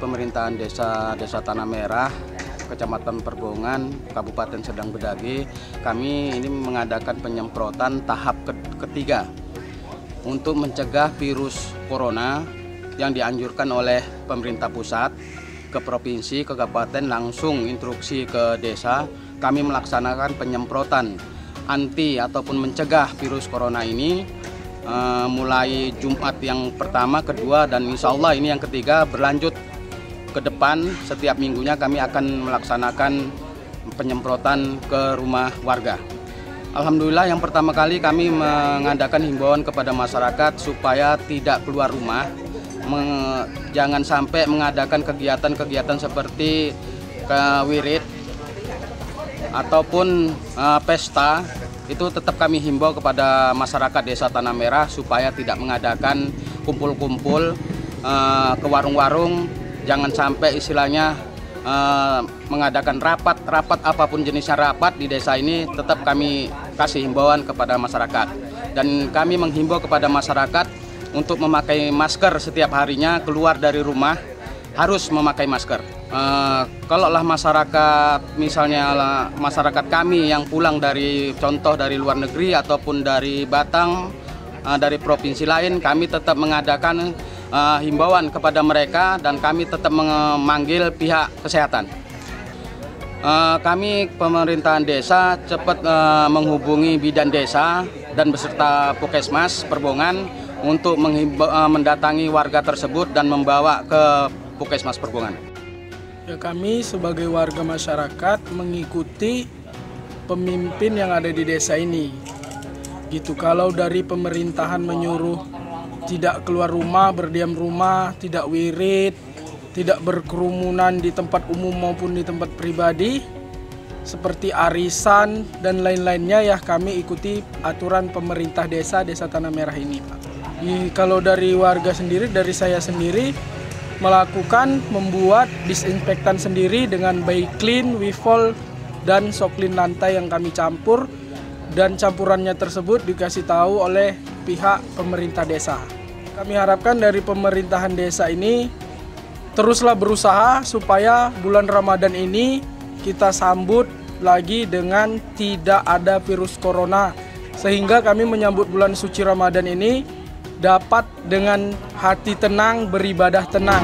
pemerintahan desa Tanah Merah, Kecamatan Perbaungan, Kabupaten Serdang Bedagai, kami ini mengadakan penyemprotan tahap ketiga untuk mencegah virus corona yang dianjurkan oleh pemerintah pusat ke provinsi, ke kabupaten, langsung instruksi ke desa. Kami melaksanakan penyemprotan anti ataupun mencegah virus corona ini mulai Jumat yang pertama, kedua, dan insya Allah ini yang ketiga berlanjut ke depan. Setiap minggunya kami akan melaksanakan penyemprotan ke rumah warga. Alhamdulillah yang pertama kali kami mengadakan himbauan kepada masyarakat supaya tidak keluar rumah, jangan sampai mengadakan kegiatan-kegiatan seperti wirid ataupun pesta. Itu tetap kami himbau kepada masyarakat desa Tanah Merah supaya tidak mengadakan kumpul-kumpul ke warung-warung, jangan sampai istilahnya mengadakan rapat apapun jenisnya. Rapat di desa ini tetap kami kasih himbauan kepada masyarakat, dan kami menghimbau kepada masyarakat untuk memakai masker setiap harinya. Keluar dari rumah harus memakai masker. Kalaulah masyarakat, misalnya masyarakat kami yang pulang dari contoh dari luar negeri ataupun dari Batam, dari provinsi lain, kami tetap mengadakan himbauan kepada mereka, dan kami tetap memanggil pihak kesehatan. Kami pemerintahan desa cepat menghubungi bidan desa dan beserta Puskesmas Perbaungan untuk mendatangi warga tersebut dan membawa ke Puskesmas Perbaungan. Ya, kami sebagai warga masyarakat mengikuti pemimpin yang ada di desa ini. Gitu, kalau dari pemerintahan menyuruh tidak keluar rumah, berdiam rumah, tidak wirid, tidak berkerumunan di tempat umum maupun di tempat pribadi seperti arisan dan lain-lainnya, ya kami ikuti aturan pemerintah desa Tanah Merah ini, Pak. Kalau dari warga sendiri, dari saya sendiri melakukan membuat disinfektan sendiri dengan Baiklin, Wifol, dan Soklin lantai yang kami campur, dan campurannya tersebut dikasih tahu oleh pihak pemerintah desa. Kami harapkan dari pemerintahan desa ini teruslah berusaha supaya bulan Ramadan ini kita sambut lagi dengan tidak ada virus corona, sehingga kami menyambut bulan suci Ramadan ini dapat dengan hati tenang, beribadah tenang.